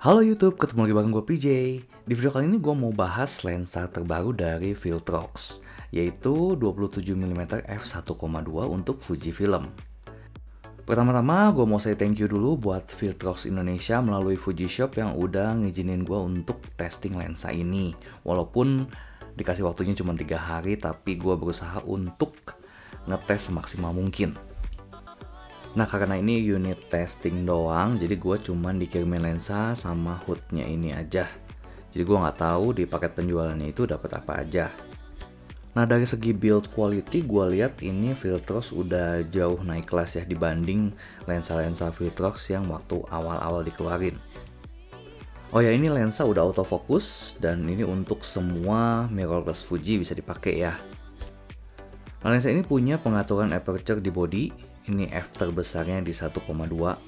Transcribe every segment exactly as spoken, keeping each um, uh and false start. Halo YouTube, ketemu lagi bareng gue P J. Di video kali ini gue mau bahas lensa terbaru dari Viltrox, yaitu dua puluh tujuh milimeter f satu koma dua untuk Fujifilm. Pertama-tama gue mau say thank you dulu buat Viltrox Indonesia melalui Fuji Shop yang udah ngizinin gue untuk testing lensa ini. Walaupun dikasih waktunya cuma tiga hari, tapi gue berusaha untuk ngetes semaksimal mungkin. Nah, karena ini unit testing doang, jadi gue cuman dikirimin lensa sama hoodnya ini aja. Jadi gue nggak tahu di paket penjualannya itu dapat apa aja. Nah, dari segi build quality gue lihat ini Viltrox udah jauh naik kelas ya dibanding lensa-lensa Viltrox yang waktu awal-awal dikeluarin. Oh ya, ini lensa udah autofocus dan ini untuk semua mirrorless Fuji bisa dipakai ya. Nah, lensa ini punya pengaturan aperture di body. Ini f terbesarnya di satu koma dua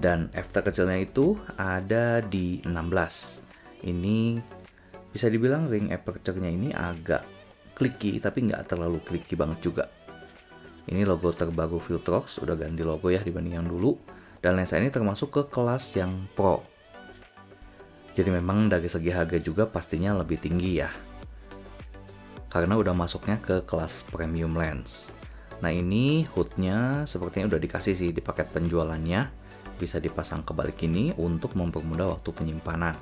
dan f terkecilnya itu ada di enam belas. Ini bisa dibilang ring aperture-nya ini agak clicky, tapi nggak terlalu clicky banget juga. Ini logo terbaru Viltrox, udah ganti logo ya dibanding yang dulu, dan lensa ini termasuk ke kelas yang pro. Jadi memang dari segi harga juga pastinya lebih tinggi ya, karena udah masuknya ke kelas premium lens. Nah, ini hoodnya sepertinya udah dikasih sih di paket penjualannya, bisa dipasang ke balik ini untuk mempermudah waktu penyimpanan.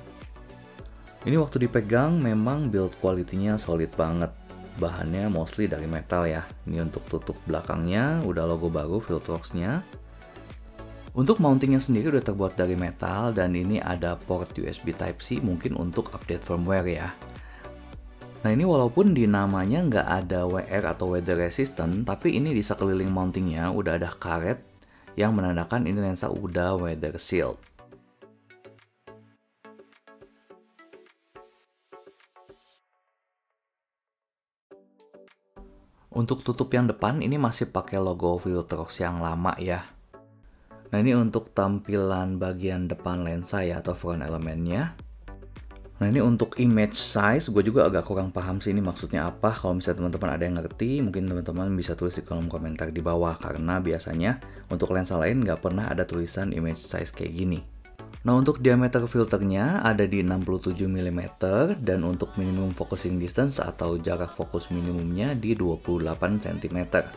Ini waktu dipegang memang build quality-nya solid banget, bahannya mostly dari metal ya. Ini untuk tutup belakangnya udah logo baru Viltrox-nya. Untuk mountingnya sendiri udah terbuat dari metal dan ini ada port U S B Type-C mungkin untuk update firmware ya. Nah, ini walaupun di namanya nggak ada W R atau weather resistant, tapi ini di sekeliling mountingnya udah ada karet yang menandakan ini lensa udah weather sealed. Untuk tutup yang depan ini masih pakai logo Viltrox yang lama ya. Nah, ini untuk tampilan bagian depan lensa ya, atau front elemennya. Nah, ini untuk image size, gue juga agak kurang paham sih ini maksudnya apa. Kalau misalnya teman-teman ada yang ngerti, mungkin teman-teman bisa tulis di kolom komentar di bawah, karena biasanya untuk lensa lain nggak pernah ada tulisan image size kayak gini. Nah, untuk diameter filternya ada di enam puluh tujuh milimeter, dan untuk minimum focusing distance atau jarak fokus minimumnya di dua puluh delapan sentimeter.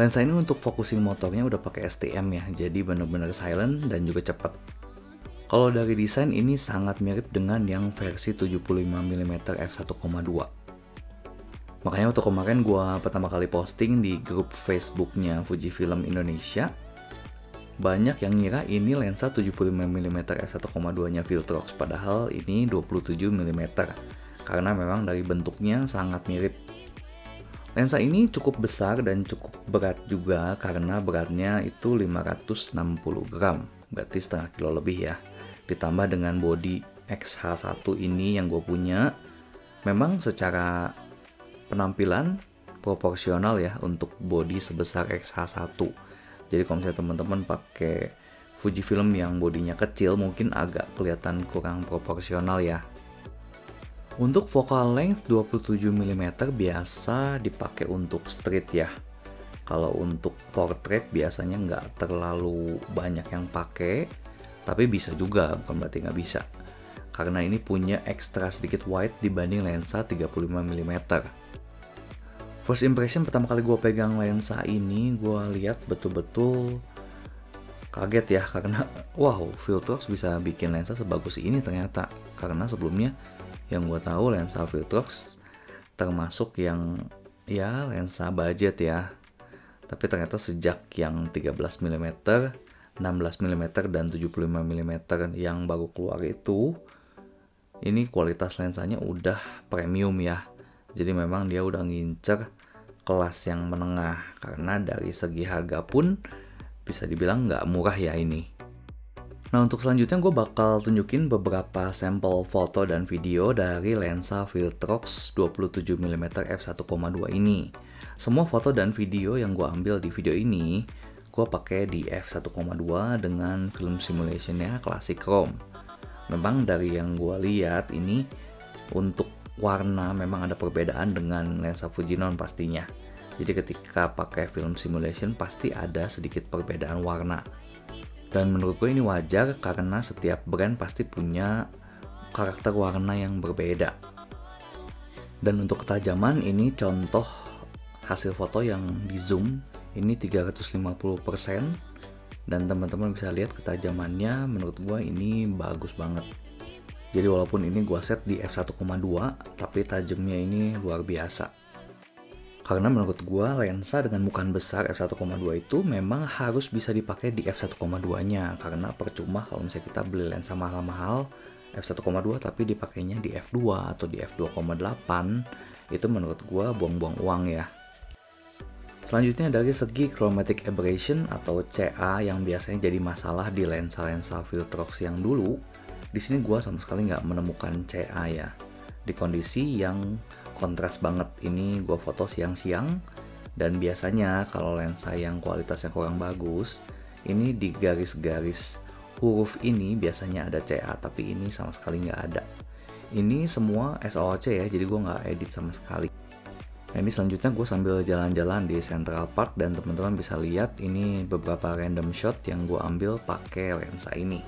Lensa ini untuk focusing motornya udah pakai S T M ya, jadi bener-bener silent dan juga cepat. Kalau dari desain ini sangat mirip dengan yang versi tujuh puluh lima milimeter f satu koma dua. Makanya waktu kemarin gue pertama kali posting di grup Facebooknya Fujifilm Indonesia, banyak yang ngira ini lensa tujuh puluh lima milimeter f satu koma dua nya Viltrox, padahal ini dua puluh tujuh milimeter karena memang dari bentuknya sangat mirip. Lensa ini cukup besar dan cukup berat juga, karena beratnya itu lima ratus enam puluh gram, berarti setengah kilo lebih ya. Ditambah dengan bodi X H satu ini yang gue punya, memang secara penampilan proporsional ya untuk bodi sebesar X H satu. Jadi kalau misalnya teman-teman pakai Fujifilm yang bodinya kecil, mungkin agak kelihatan kurang proporsional ya. Untuk focal length dua puluh tujuh milimeter biasa dipakai untuk street ya. Kalau untuk portrait biasanya nggak terlalu banyak yang pakai, tapi bisa juga, bukan berarti nggak bisa. Karena ini punya ekstra sedikit wide dibanding lensa tiga puluh lima milimeter. First impression pertama kali gue pegang lensa ini, gue lihat betul-betul kaget ya, karena wow, Viltrox bisa bikin lensa sebagus ini ternyata. Karena sebelumnya yang gue tahu lensa Viltrox termasuk yang ya lensa budget ya. Tapi ternyata sejak yang tiga belas milimeter, enam belas milimeter, dan tujuh puluh lima milimeter yang baru keluar itu, ini kualitas lensanya udah premium ya. Jadi memang dia udah ngincer kelas yang menengah, karena dari segi harga pun bisa dibilang nggak murah ya ini. Nah, untuk selanjutnya gue bakal tunjukin beberapa sampel foto dan video dari lensa Viltrox dua puluh tujuh milimeter f satu koma dua ini. Semua foto dan video yang gue ambil di video ini, gue pakai di f satu koma dua dengan film simulationnya Classic Chrome. Memang dari yang gue lihat ini untuk warna memang ada perbedaan dengan lensa Fujinon pastinya. Jadi ketika pakai film simulation pasti ada sedikit perbedaan warna. Dan menurut gue ini wajar karena setiap brand pasti punya karakter warna yang berbeda. Dan untuk ketajaman, ini contoh hasil foto yang di zoom, ini tiga ratus lima puluh persen, dan teman-teman bisa lihat ketajamannya. Menurut gua ini bagus banget. Jadi walaupun ini gua set di f satu koma dua, tapi tajamnya ini luar biasa. Karena menurut gua lensa dengan bukan besar f satu koma dua itu memang harus bisa dipakai di f satu koma dua-nya, karena percuma kalau misalnya kita beli lensa mahal-mahal f satu koma dua tapi dipakainya di f dua atau di f dua koma delapan, itu menurut gua buang-buang uang ya. Selanjutnya dari segi chromatic aberration atau C A yang biasanya jadi masalah di lensa-lensa Viltrox yang dulu, di sini gua sama sekali nggak menemukan C A ya. Di kondisi yang kontras banget, ini gua foto siang-siang, dan biasanya kalau lensa yang kualitasnya kurang bagus, ini di garis-garis huruf ini biasanya ada C A, tapi ini sama sekali nggak ada. Ini semua S O O C ya, jadi gue nggak edit sama sekali. Nah, ini selanjutnya gue sambil jalan-jalan di Central Park, dan teman-teman bisa lihat ini beberapa random shot yang gue ambil pakai lensa ini.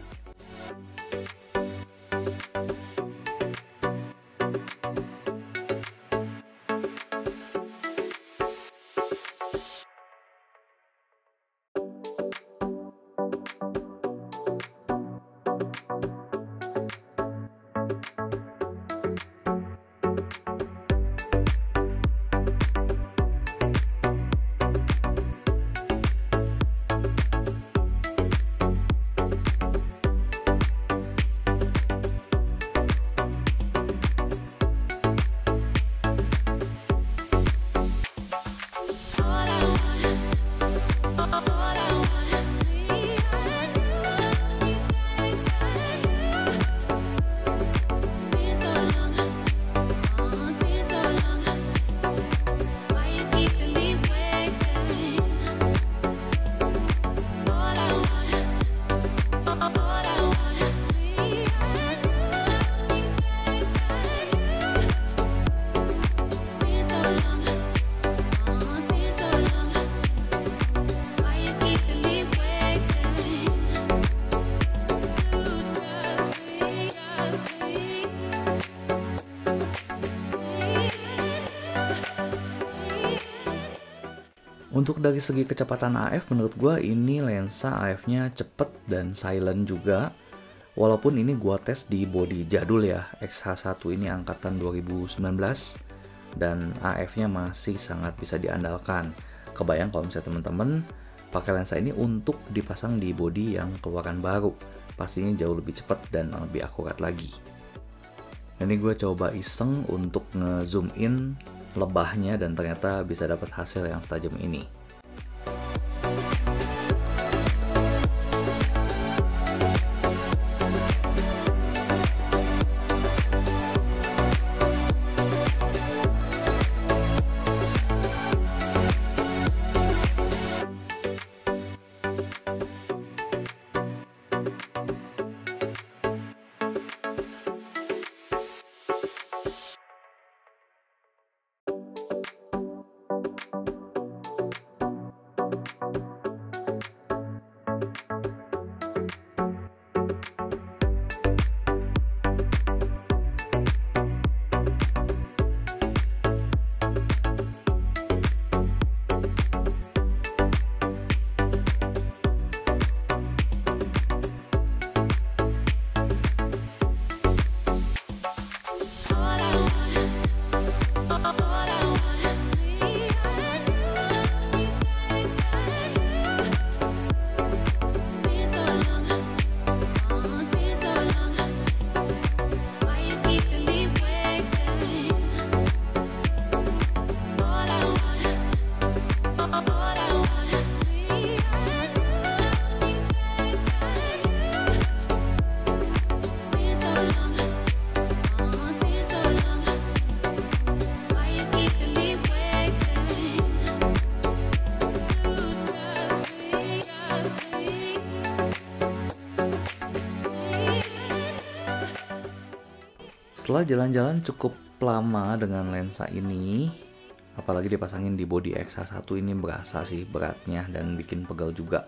Untuk dari segi kecepatan A F, menurut gue ini lensa A F-nya cepet dan silent juga. Walaupun ini gue tes di body jadul ya, X H satu ini angkatan dua ribu sembilan belas, dan A F-nya masih sangat bisa diandalkan. Kebayang kalau misalnya teman-teman pakai lensa ini untuk dipasang di body yang keluaran baru, pastinya jauh lebih cepet dan lebih akurat lagi. Ini gue coba iseng untuk nge-zoom in lebahnya, dan ternyata bisa dapat hasil yang setajam ini. Setelah jalan-jalan cukup lama dengan lensa ini, apalagi dipasangin di body X H satu, ini berasa sih beratnya dan bikin pegal juga.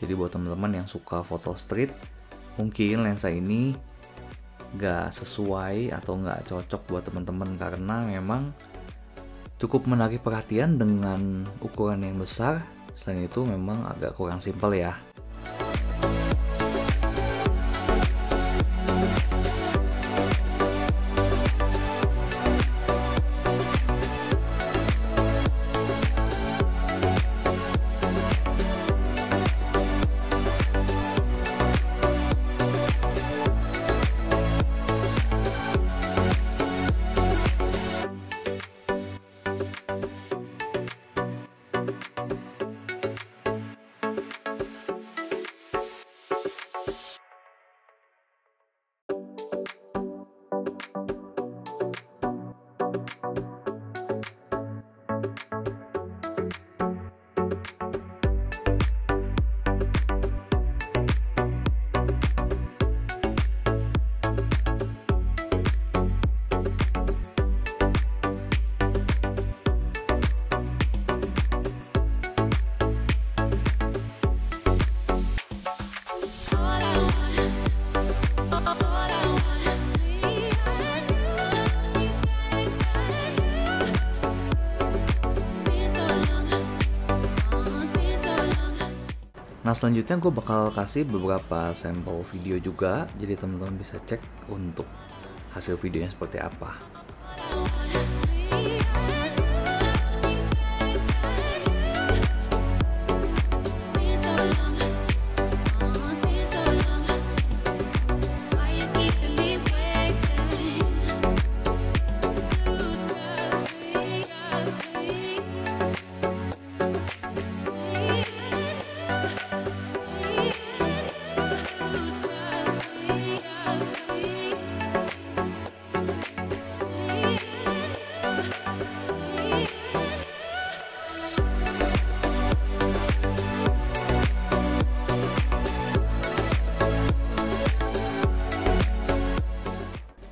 Jadi buat teman-teman yang suka foto street, mungkin lensa ini nggak sesuai atau nggak cocok buat teman-teman karena memang cukup menarik perhatian dengan ukuran yang besar. Selain itu memang agak kurang simpel ya. Nah selanjutnya gue bakal kasih beberapa sampel video juga, jadi teman-teman bisa cek untuk hasil videonya seperti apa.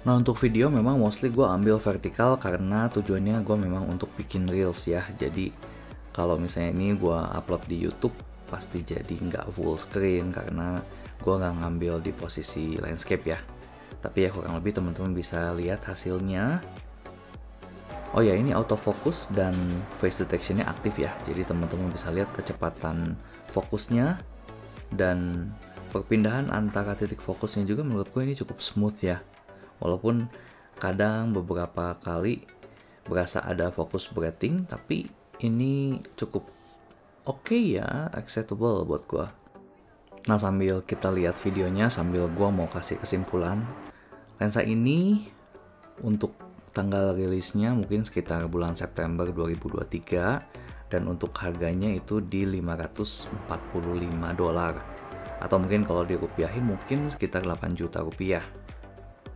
Nah untuk video memang mostly gue ambil vertikal karena tujuannya gue memang untuk bikin reels ya. Jadi kalau misalnya ini gue upload di YouTube pasti jadi nggak full screen karena gue nggak ngambil di posisi landscape ya. Tapi ya kurang lebih teman-teman bisa lihat hasilnya. Oh ya, ini autofocus dan face detectionnya aktif ya. Jadi teman-teman bisa lihat kecepatan fokusnya dan perpindahan antara titik fokusnya juga menurut gue ini cukup smooth ya. Walaupun kadang beberapa kali berasa ada fokus breathing, tapi ini cukup oke okay ya, acceptable buat gua. Nah sambil kita lihat videonya, sambil gua mau kasih kesimpulan, lensa ini untuk tanggal rilisnya mungkin sekitar bulan September dua ribu dua puluh tiga dan untuk harganya itu di lima ratus empat puluh lima dolar atau mungkin kalau dirupiahin mungkin sekitar delapan juta rupiah.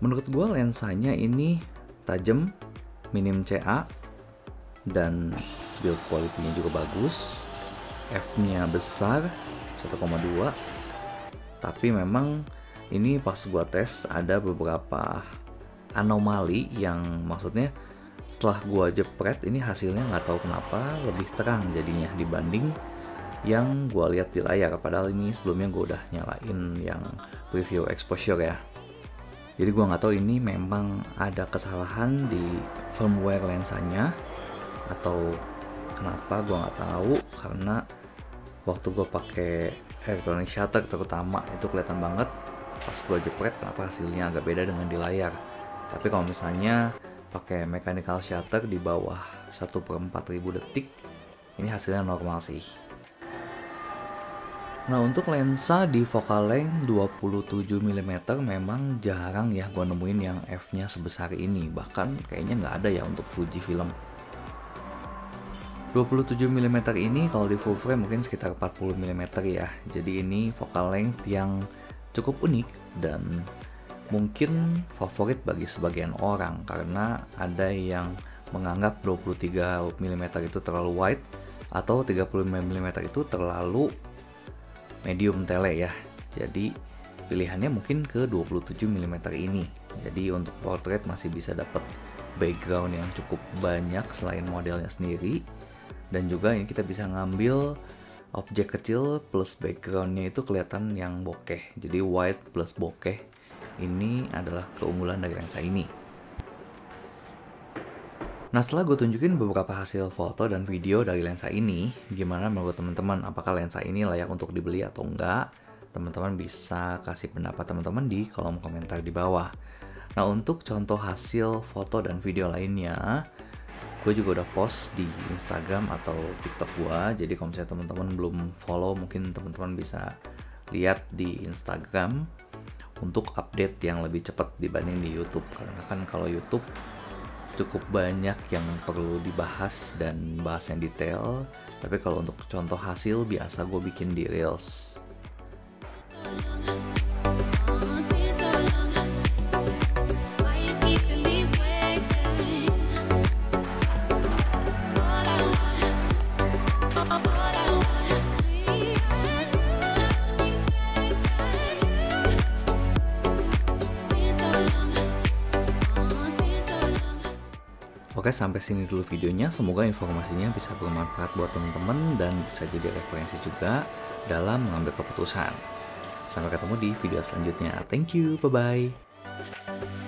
Menurut gue lensanya ini tajam, minim C A, dan build quality-nya juga bagus. F-nya besar, satu koma dua. Tapi memang ini pas gue tes ada beberapa anomali yang maksudnya setelah gue jepret ini hasilnya nggak tahu kenapa lebih terang jadinya dibanding yang gue lihat di layar. Padahal ini sebelumnya gue udah nyalain yang preview exposure ya. Jadi gue nggak tahu ini memang ada kesalahan di firmware lensanya atau kenapa, gue nggak tahu karena waktu gue pakai electronic shutter terutama itu kelihatan banget pas gue jepret kenapa hasilnya agak beda dengan di layar. Tapi kalau misalnya pakai mechanical shutter di bawah satu per empat ribu detik ini hasilnya normal sih. Nah untuk lensa di focal length dua puluh tujuh milimeter memang jarang ya gue nemuin yang F-nya sebesar ini, bahkan kayaknya nggak ada ya untuk Fujifilm. dua puluh tujuh milimeter ini kalau di full frame mungkin sekitar empat puluh milimeter ya. Jadi ini focal length yang cukup unik dan mungkin favorit bagi sebagian orang karena ada yang menganggap dua puluh tiga milimeter itu terlalu wide atau tiga puluh lima milimeter itu terlalu medium tele ya. Jadi pilihannya mungkin ke dua puluh tujuh milimeter ini. Jadi untuk portrait masih bisa dapat background yang cukup banyak selain modelnya sendiri, dan juga ini kita bisa ngambil objek kecil plus backgroundnya itu kelihatan yang bokeh. Jadi white plus bokeh ini adalah keunggulan dari lensa ini. Nah, setelah gue tunjukin beberapa hasil foto dan video dari lensa ini, gimana menurut teman-teman, apakah lensa ini layak untuk dibeli atau enggak? Teman-teman bisa kasih pendapat teman-teman di kolom komentar di bawah. Nah, untuk contoh hasil foto dan video lainnya, gue juga udah post di Instagram atau TikTok gue. Jadi kalau misalnya teman-teman belum follow, mungkin teman-teman bisa lihat di Instagram untuk update yang lebih cepat dibanding di YouTube. Karena kan kalau YouTube cukup banyak yang perlu dibahas dan bahas yang detail. Tapi kalau untuk contoh hasil, biasa gue bikin di Reels. Oke, sampai sini dulu videonya. Semoga informasinya bisa bermanfaat buat teman-teman dan bisa jadi referensi juga dalam mengambil keputusan. Sampai ketemu di video selanjutnya. Thank you, bye-bye.